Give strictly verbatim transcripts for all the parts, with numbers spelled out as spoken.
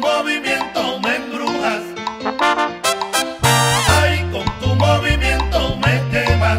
Movimiento me quema.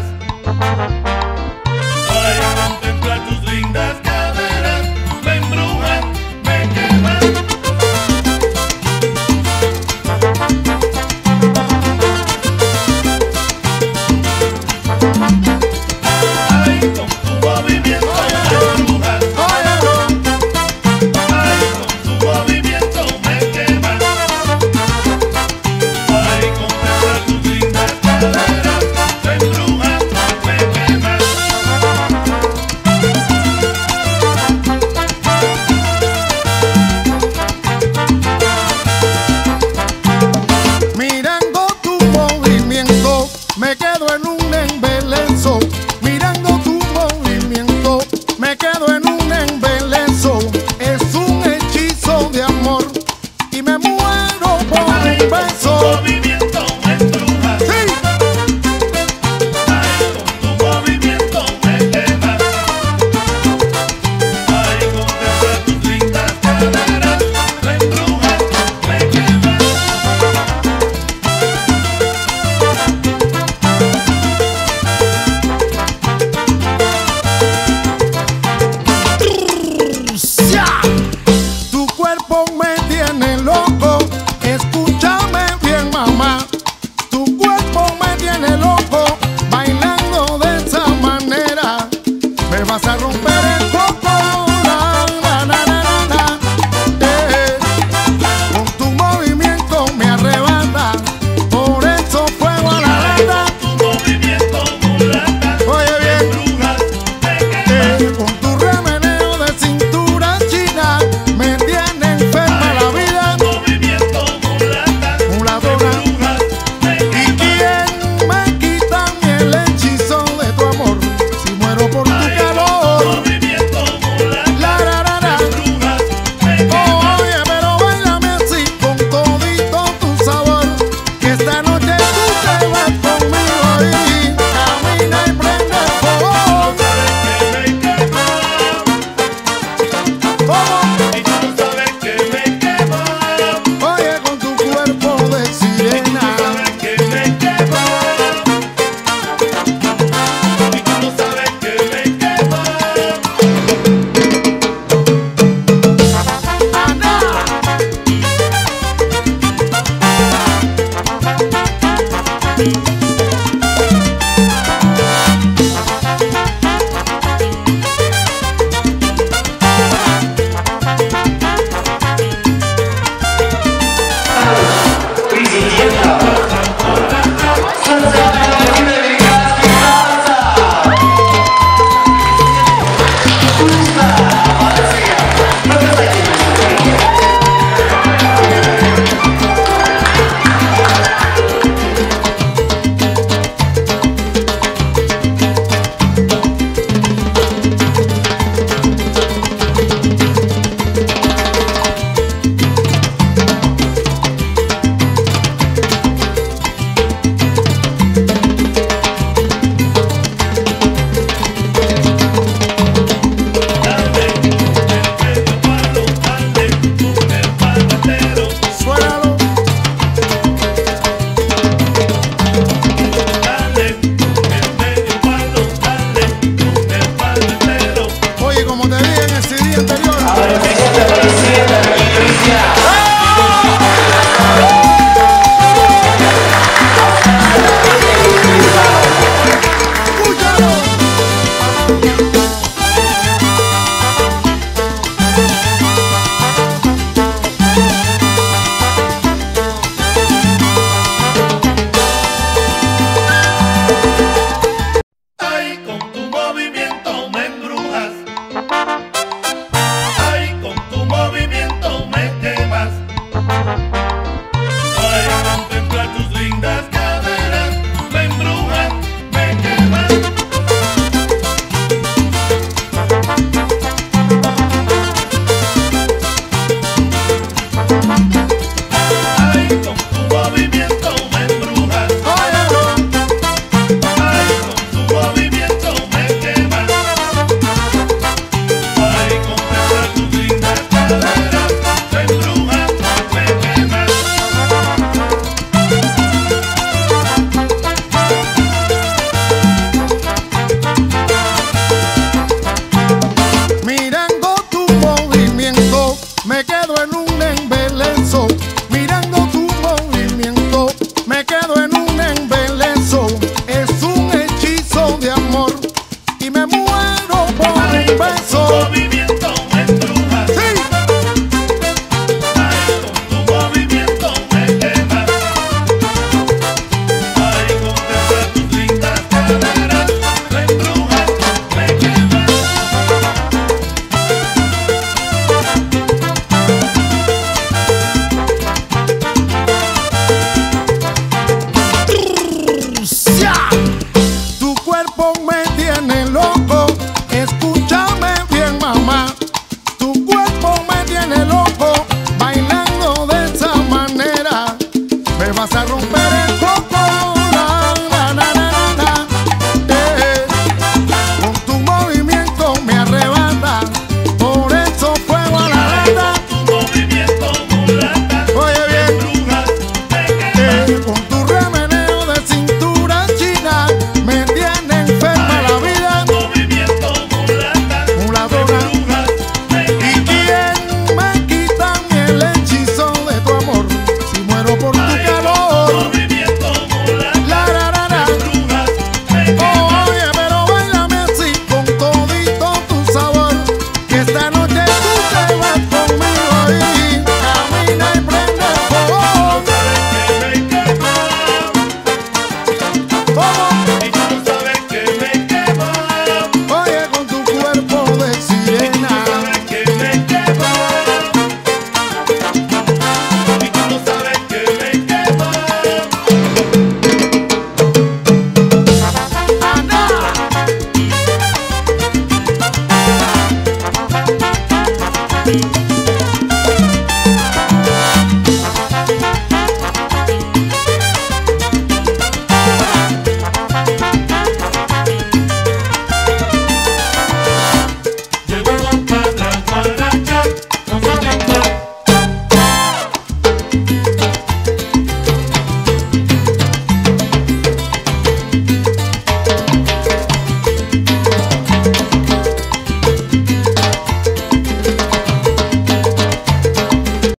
Me quedo en un